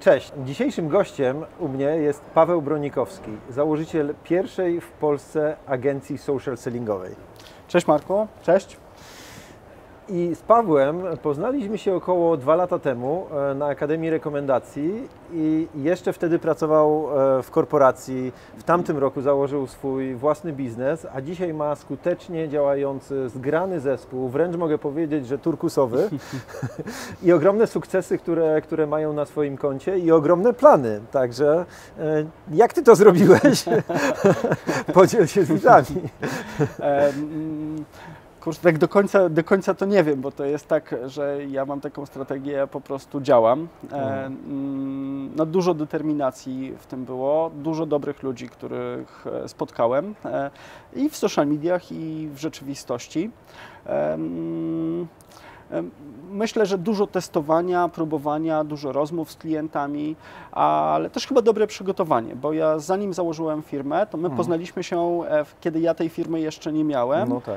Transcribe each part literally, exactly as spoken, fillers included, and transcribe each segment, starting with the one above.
Cześć. Dzisiejszym gościem u mnie jest Paweł Bronikowski, założyciel pierwszej w Polsce agencji social sellingowej. Cześć Marku, cześć. I z Pawłem poznaliśmy się około dwa lata temu na Akademii Rekomendacji i jeszcze wtedy pracował w korporacji. W tamtym roku założył swój własny biznes, a dzisiaj ma skutecznie działający, zgrany zespół, wręcz mogę powiedzieć, że turkusowy i ogromne sukcesy, które, które mają na swoim koncie i ogromne plany. Także jak Ty to zrobiłeś? Podziel się z widzami. Kurczę, tak do końca, do końca to nie wiem, bo to jest tak, że ja mam taką strategię, ja po prostu działam. E, no, dużo determinacji w tym było, dużo dobrych ludzi, których spotkałem e, i w social mediach, i w rzeczywistości. E, Myślę, że dużo testowania, próbowania, dużo rozmów z klientami, ale też chyba dobre przygotowanie, bo ja zanim założyłem firmę, to my hmm. poznaliśmy się, kiedy ja tej firmy jeszcze nie miałem, no tak.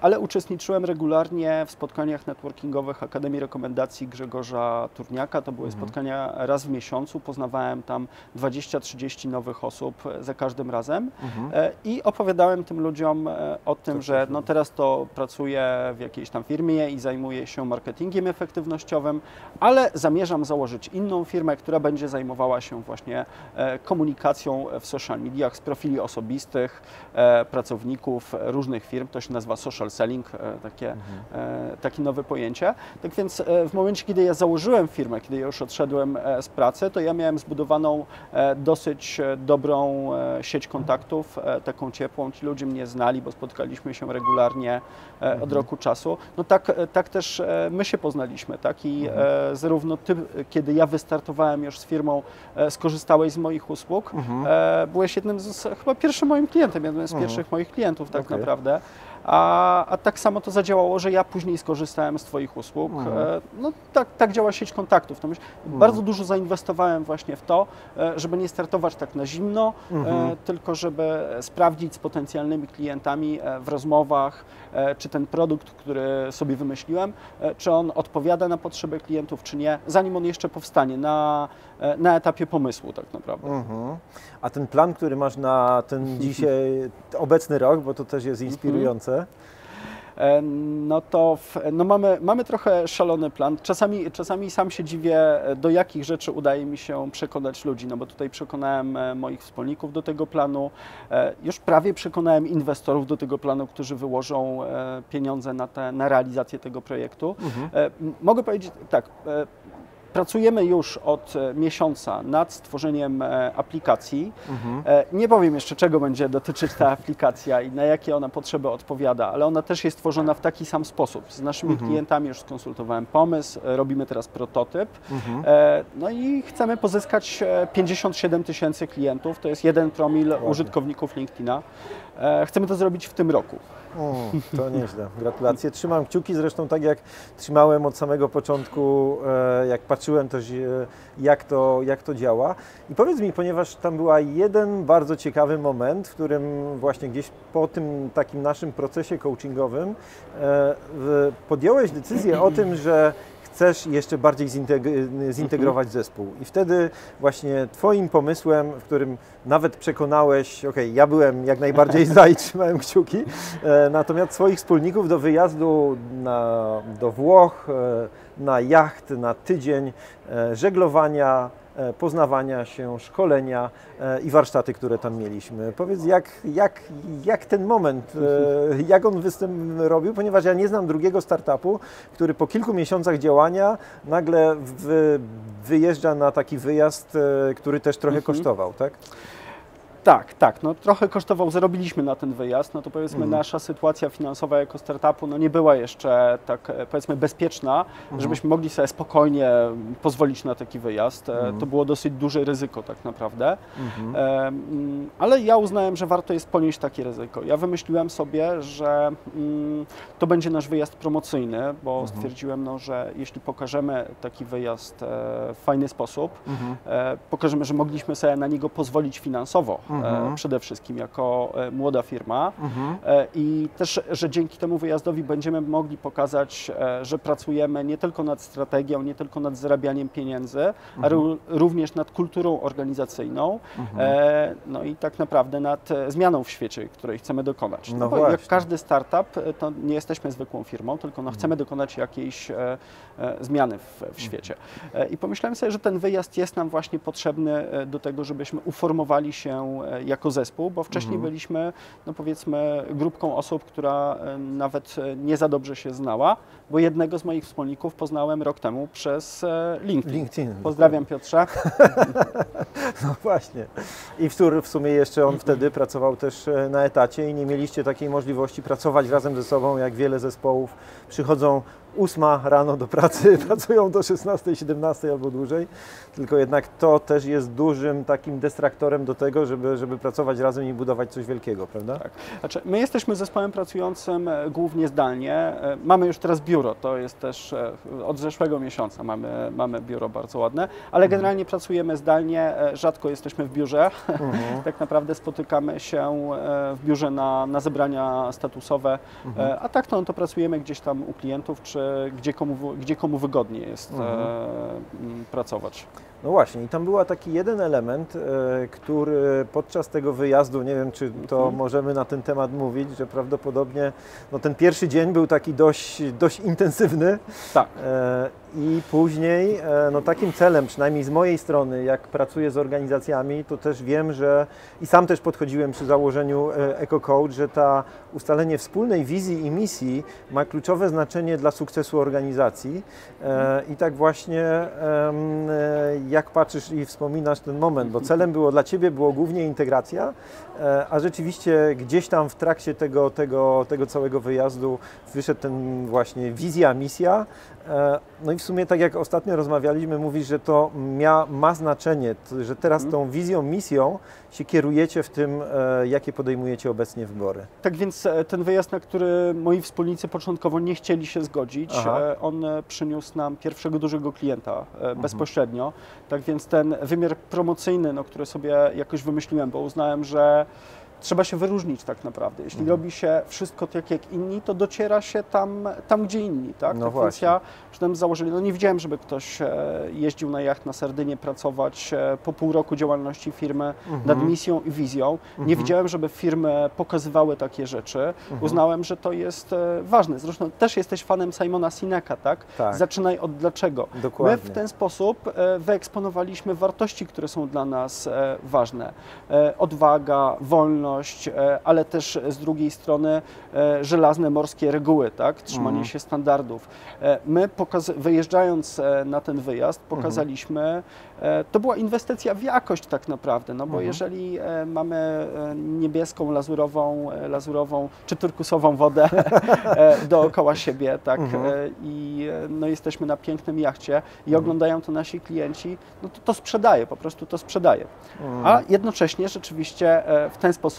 ale uczestniczyłem regularnie w spotkaniach networkingowych Akademii Rekomendacji Grzegorza Turniaka. To były hmm. spotkania raz w miesiącu, poznawałem tam dwadzieścia trzydzieści nowych osób za każdym razem hmm. i opowiadałem tym ludziom o tym, to że no teraz to pracuję w jakiejś tam firmie i zajmuję się się marketingiem efektywnościowym, ale zamierzam założyć inną firmę, która będzie zajmowała się właśnie komunikacją w social mediach z profili osobistych pracowników różnych firm. To się nazywa social selling, takie, mhm. takie nowe pojęcie. Tak więc w momencie, kiedy ja założyłem firmę, kiedy ja już odszedłem z pracy, to ja miałem zbudowaną dosyć dobrą sieć kontaktów, taką ciepłą. Ci ludzie mnie znali, bo spotkaliśmy się regularnie mhm. od roku czasu. No tak, tak też my się poznaliśmy, tak? I mhm. e, zarówno ty, kiedy ja wystartowałem już z firmą, e, skorzystałeś z moich usług, mhm. e, byłeś jednym z, chyba pierwszym moim klientem, jednym z mhm. pierwszych moich klientów tak okay. naprawdę. A, a tak samo to zadziałało, że ja później skorzystałem z Twoich usług. Mhm. No, tak, tak działa sieć kontaktów. To myślę, mhm. bardzo dużo zainwestowałem właśnie w to, żeby nie startować tak na zimno, mhm. tylko żeby sprawdzić z potencjalnymi klientami w rozmowach, czy ten produkt, który sobie wymyśliłem, czy on odpowiada na potrzeby klientów, czy nie, zanim on jeszcze powstanie na, na etapie pomysłu tak naprawdę. Mhm. A ten plan, który masz na ten dzisiaj obecny rok, bo to też jest inspirujące, no to w, no mamy, mamy trochę szalony plan. Czasami, czasami sam się dziwię, do jakich rzeczy udaje mi się przekonać ludzi, no bo tutaj przekonałem moich wspólników do tego planu, już prawie przekonałem inwestorów do tego planu, którzy wyłożą pieniądze na, te, na realizację tego projektu. Mhm. Mogę powiedzieć tak, pracujemy już od miesiąca nad stworzeniem aplikacji. Mhm. Nie powiem jeszcze, czego będzie dotyczyć ta aplikacja i na jakie ona potrzeby odpowiada, ale ona też jest tworzona w taki sam sposób. Z naszymi mhm. klientami już skonsultowałem pomysł, robimy teraz prototyp. Mhm. No i chcemy pozyskać pięćdziesiąt siedem tysięcy klientów, to jest jeden promil Ładnie. użytkowników LinkedIna. Chcemy to zrobić w tym roku. O, to nieźle. Gratulacje. Trzymam kciuki, zresztą tak jak trzymałem od samego początku, jak patrzyłem też, jak to, jak to działa. I powiedz mi, ponieważ tam była jeden bardzo ciekawy moment, w którym właśnie gdzieś po tym takim naszym procesie coachingowym podjąłeś decyzję o tym, że chcesz jeszcze bardziej zintegrować zespół. I wtedy właśnie Twoim pomysłem, w którym nawet przekonałeś, okej, okay, ja byłem jak najbardziej za i trzymałem kciuki, e, natomiast swoich wspólników do wyjazdu na, do Włoch, e, na jacht, na tydzień, e, żeglowania, e, poznawania się, szkolenia e, i warsztaty, które tam mieliśmy. Powiedz, jak, jak, jak ten moment, e, jak on występ robił, ponieważ ja nie znam drugiego startupu, który po kilku miesiącach działania nagle wy, wyjeżdża na taki wyjazd, e, który też trochę mhm. kosztował, tak? Tak, tak, no trochę kosztował, zarobiliśmy na ten wyjazd, no to powiedzmy mm. nasza sytuacja finansowa jako startupu no nie była jeszcze tak powiedzmy bezpieczna, mm. żebyśmy mogli sobie spokojnie pozwolić na taki wyjazd, mm. to było dosyć duże ryzyko tak naprawdę, mm-hmm. um, ale ja uznałem, że warto jest ponieść takie ryzyko. Ja wymyśliłem sobie, że um, to będzie nasz wyjazd promocyjny, bo mm-hmm. stwierdziłem, no, że jeśli pokażemy taki wyjazd e, w fajny sposób, mm-hmm. e, pokażemy, że mogliśmy sobie na niego pozwolić finansowo, mhm. przede wszystkim jako młoda firma mhm. i też, że dzięki temu wyjazdowi będziemy mogli pokazać, że pracujemy nie tylko nad strategią, nie tylko nad zarabianiem pieniędzy, mhm. a również nad kulturą organizacyjną, mhm. no i tak naprawdę nad zmianą w świecie, której chcemy dokonać. No, no bo jak każdy startup, to nie jesteśmy zwykłą firmą, tylko no, chcemy dokonać jakiejś zmiany w, w świecie. I pomyślałem sobie, że ten wyjazd jest nam właśnie potrzebny do tego, żebyśmy uformowali się jako zespół, bo wcześniej mhm. byliśmy, no powiedzmy, grupką osób, która nawet nie za dobrze się znała, bo jednego z moich wspólników poznałem rok temu przez LinkedIn. LinkedIn Pozdrawiam Piotrze. No właśnie. I w sumie jeszcze on wtedy pracował też na etacie i nie mieliście takiej możliwości pracować razem ze sobą, jak wiele zespołów przychodzą ósma rano do pracy, pracują do szesnastej, siedemnastej albo dłużej, tylko jednak to też jest dużym takim destraktorem do tego, żeby, żeby pracować razem i budować coś wielkiego, prawda? Tak. Znaczy, my jesteśmy zespołem pracującym głównie zdalnie. Mamy już teraz biuro, to jest też od zeszłego miesiąca mamy, mamy biuro bardzo ładne, ale generalnie mhm. pracujemy zdalnie, rzadko jesteśmy w biurze. Mhm. Tak naprawdę spotykamy się w biurze na, na zebrania statusowe, mhm. a tak to, no, to pracujemy gdzieś tam u klientów, czy Gdzie komu, gdzie komu wygodniej jest mhm. e, pracować. No właśnie, i tam był taki jeden element, e, który podczas tego wyjazdu, nie wiem, czy to mhm. możemy na ten temat mówić, że prawdopodobnie no, ten pierwszy dzień był taki dość, dość intensywny. Tak. E, I później, e, no takim celem, przynajmniej z mojej strony, jak pracuję z organizacjami, to też wiem, że i sam też podchodziłem przy założeniu e, EcoCoach, że ta ustalenie wspólnej wizji i misji ma kluczowe znaczenie dla sukcesu organizacji. E, I tak właśnie, e, jak patrzysz i wspominasz ten moment, bo celem było dla Ciebie było głównie integracja, e, a rzeczywiście gdzieś tam w trakcie tego, tego, tego całego wyjazdu wyszedł ten właśnie wizja, misja. E, no i w sumie tak jak ostatnio rozmawialiśmy, mówisz, że to mia, ma znaczenie, że teraz tą wizją, misją się kierujecie w tym, e, jakie podejmujecie obecnie wybory. Tak więc ten wyjazd, na który moi wspólnicy początkowo nie chcieli się zgodzić, e, on przyniósł nam pierwszego dużego klienta e, mhm. bezpośrednio. Tak więc ten wymiar promocyjny, no, który sobie jakoś wymyśliłem, bo uznałem, że trzeba się wyróżnić tak naprawdę. Jeśli mhm. robi się wszystko tak jak inni, to dociera się tam, tam gdzie inni. Tak, no tak właśnie. Więc ja przynajmniej założyli, no nie widziałem, żeby ktoś jeździł na jacht na Sardynię pracować po pół roku działalności firmy mhm. nad misją i wizją. Mhm. Nie widziałem, żeby firmy pokazywały takie rzeczy. Mhm. Uznałem, że to jest ważne. Zresztą też jesteś fanem Simona Sineka, tak? Tak. Zaczynaj od dlaczego. Dokładnie. My w ten sposób wyeksponowaliśmy wartości, które są dla nas ważne. Odwaga, wolność, ale też z drugiej strony żelazne morskie reguły, tak? Trzymanie mhm. się standardów. My wyjeżdżając na ten wyjazd pokazaliśmy, mhm. to była inwestycja w jakość tak naprawdę, no bo mhm. jeżeli mamy niebieską, lazurową, lazurową czy turkusową wodę dookoła siebie, tak? Mhm. I no, jesteśmy na pięknym jachcie i mhm. oglądają to nasi klienci, no to to sprzedaje, po prostu to sprzedaje. Mhm. A jednocześnie rzeczywiście w ten sposób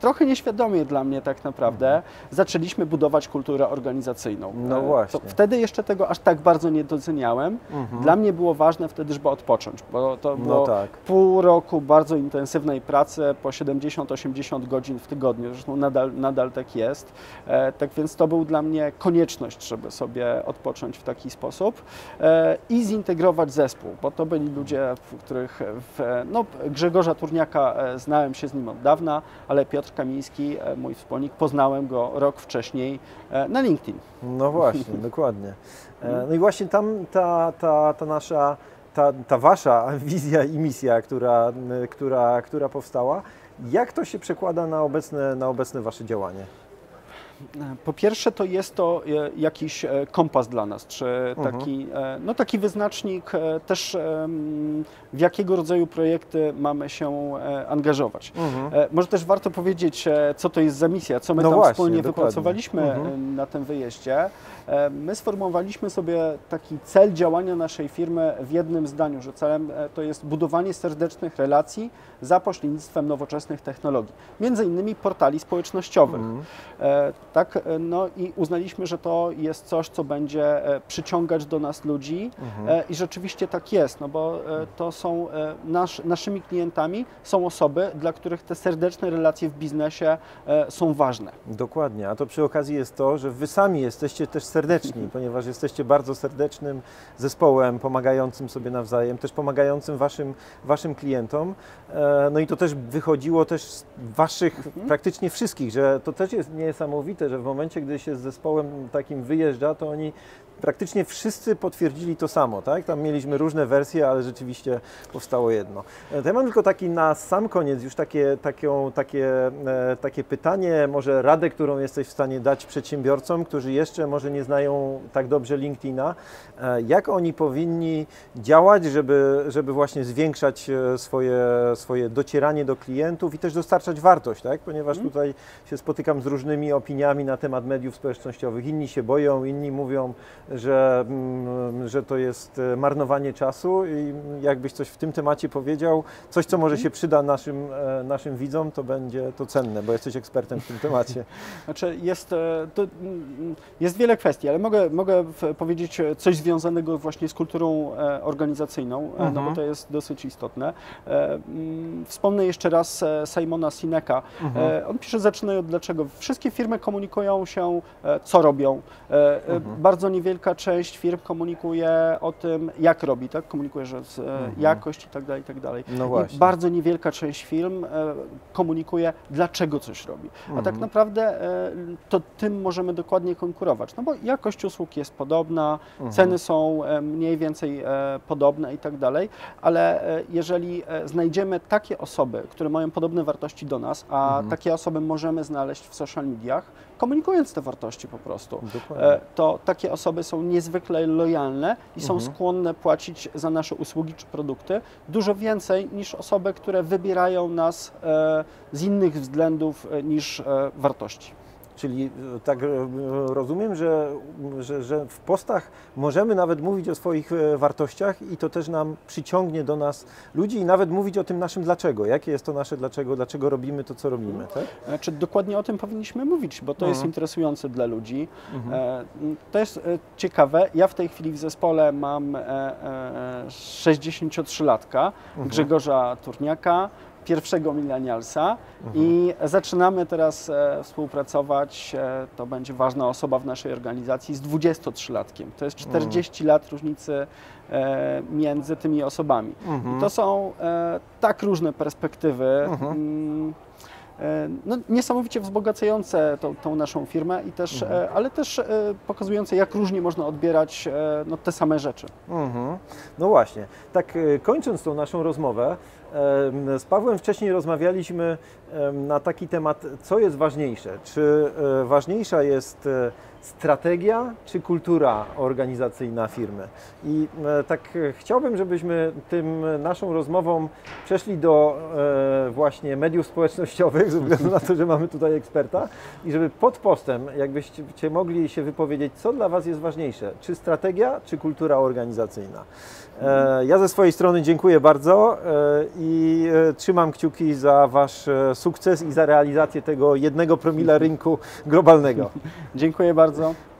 trochę nieświadomie dla mnie tak naprawdę, mhm. zaczęliśmy budować kulturę organizacyjną. No właśnie. To wtedy jeszcze tego aż tak bardzo nie doceniałem. Mhm. Dla mnie było ważne wtedy, żeby odpocząć, bo to było no tak. pół roku bardzo intensywnej pracy, po siedemdziesiąt osiemdziesiąt godzin w tygodniu, zresztą nadal, nadal tak jest. E, tak więc to był dla mnie konieczność, żeby sobie odpocząć w taki sposób e, i zintegrować zespół, bo to byli ludzie, w których w, no, Grzegorza Turniaka e, znałem się z nim od dawna, ale Piotr Kamiński, mój wspólnik, poznałem go rok wcześniej na LinkedIn. No właśnie, dokładnie. No i właśnie tam ta, ta, ta nasza, ta, ta wasza wizja i misja, która, która, która powstała, jak to się przekłada na obecne, na obecne wasze działanie? Po pierwsze, to jest to jakiś kompas dla nas, czy taki, no, taki wyznacznik też, w jakiego rodzaju projekty mamy się angażować. Mhm. Może też warto powiedzieć, co to jest za misja, co my no tam właśnie, wspólnie dokładnie. wypracowaliśmy mhm. na tym wyjeździe. My sformułowaliśmy sobie taki cel działania naszej firmy w jednym zdaniu, że celem to jest budowanie serdecznych relacji za pośrednictwem nowoczesnych technologii, między innymi portali społecznościowych. Mhm. tak? No i uznaliśmy, że to jest coś, co będzie przyciągać do nas ludzi, mhm. i rzeczywiście tak jest, no bo to są nasz, naszymi klientami są osoby, dla których te serdeczne relacje w biznesie są ważne. Dokładnie, a to przy okazji jest to, że wy sami jesteście też serdeczni, ponieważ jesteście bardzo serdecznym zespołem, pomagającym sobie nawzajem, też pomagającym waszym, waszym klientom. No i to też wychodziło też z waszych, mhm. praktycznie wszystkich, że to też jest niesamowite, że w momencie, gdy się z zespołem takim wyjeżdża, to oni praktycznie wszyscy potwierdzili to samo, tak? Tam mieliśmy różne wersje, ale rzeczywiście powstało jedno. To ja mam tylko taki na sam koniec już takie, takie, takie, takie pytanie, może radę, którą jesteś w stanie dać przedsiębiorcom, którzy jeszcze może nie znają tak dobrze LinkedIna. Jak oni powinni działać, żeby, żeby właśnie zwiększać swoje, swoje docieranie do klientów i też dostarczać wartość, tak? Ponieważ tutaj się spotykam z różnymi opiniami na temat mediów społecznościowych. Inni się boją, inni mówią, Że, że to jest marnowanie czasu i jakbyś coś w tym temacie powiedział, coś, co może się przyda naszym, naszym widzom, to będzie to cenne, bo jesteś ekspertem w tym temacie. Znaczy jest, to jest wiele kwestii, ale mogę, mogę powiedzieć coś związanego właśnie z kulturą organizacyjną, mhm. no bo to jest dosyć istotne. Wspomnę jeszcze raz Simona Sineka. Mhm. On pisze, zaczynając od dlaczego. Wszystkie firmy komunikują się, co robią. Mhm. Bardzo niewiele Wielka część firm komunikuje o tym, jak robi, tak? Komunikuje, że z, mhm. jakość i tak dalej, i tak dalej. No właśnie. I bardzo niewielka część firm komunikuje, dlaczego coś robi. Mhm. A tak naprawdę to tym możemy dokładnie konkurować, no bo jakość usług jest podobna, mhm. ceny są mniej więcej podobne i tak dalej, ale jeżeli znajdziemy takie osoby, które mają podobne wartości do nas, a mhm. takie osoby możemy znaleźć w social mediach, komunikując te wartości po prostu, dokładnie. To takie osoby są niezwykle lojalne i mhm. są skłonne płacić za nasze usługi czy produkty dużo więcej niż osoby, które wybierają nas e, z innych względów niż e, wartości. Czyli tak rozumiem, że, że, że w postach możemy nawet mówić o swoich wartościach i to też nam przyciągnie do nas ludzi i nawet mówić o tym naszym dlaczego. Jakie jest to nasze dlaczego, dlaczego robimy to, co robimy. Tak? Znaczy, dokładnie o tym powinniśmy mówić, bo to mhm. jest interesujące dla ludzi. Mhm. To jest ciekawe. Ja w tej chwili w zespole mam sześćdziesięciotrzylatka, mhm. Grzegorza Turniaka, pierwszego milenialsa mhm. i zaczynamy teraz e, współpracować, e, to będzie ważna osoba w naszej organizacji, z dwudziestotrzylatkiem. To jest czterdzieści mhm. lat różnicy e, między tymi osobami. Mhm. I to są e, tak różne perspektywy, mhm. m, e, no, niesamowicie wzbogacające tą, tą naszą firmę, i też, mhm. e, ale też e, pokazujące, jak różnie można odbierać e, no, te same rzeczy. Mhm. No właśnie, tak e, kończąc tą naszą rozmowę, z Pawłem wcześniej rozmawialiśmy na taki temat, co jest ważniejsze. Czy ważniejsza jest strategia, czy kultura organizacyjna firmy? I tak chciałbym, żebyśmy tym naszą rozmową przeszli do właśnie mediów społecznościowych, ze względu na to, że mamy tutaj eksperta, i żeby pod postem, jakbyście mogli się wypowiedzieć, co dla was jest ważniejsze, czy strategia, czy kultura organizacyjna. Ja ze swojej strony dziękuję bardzo i trzymam kciuki za wasz sukces i za realizację tego jednego promila rynku globalnego. Dziękuję bardzo.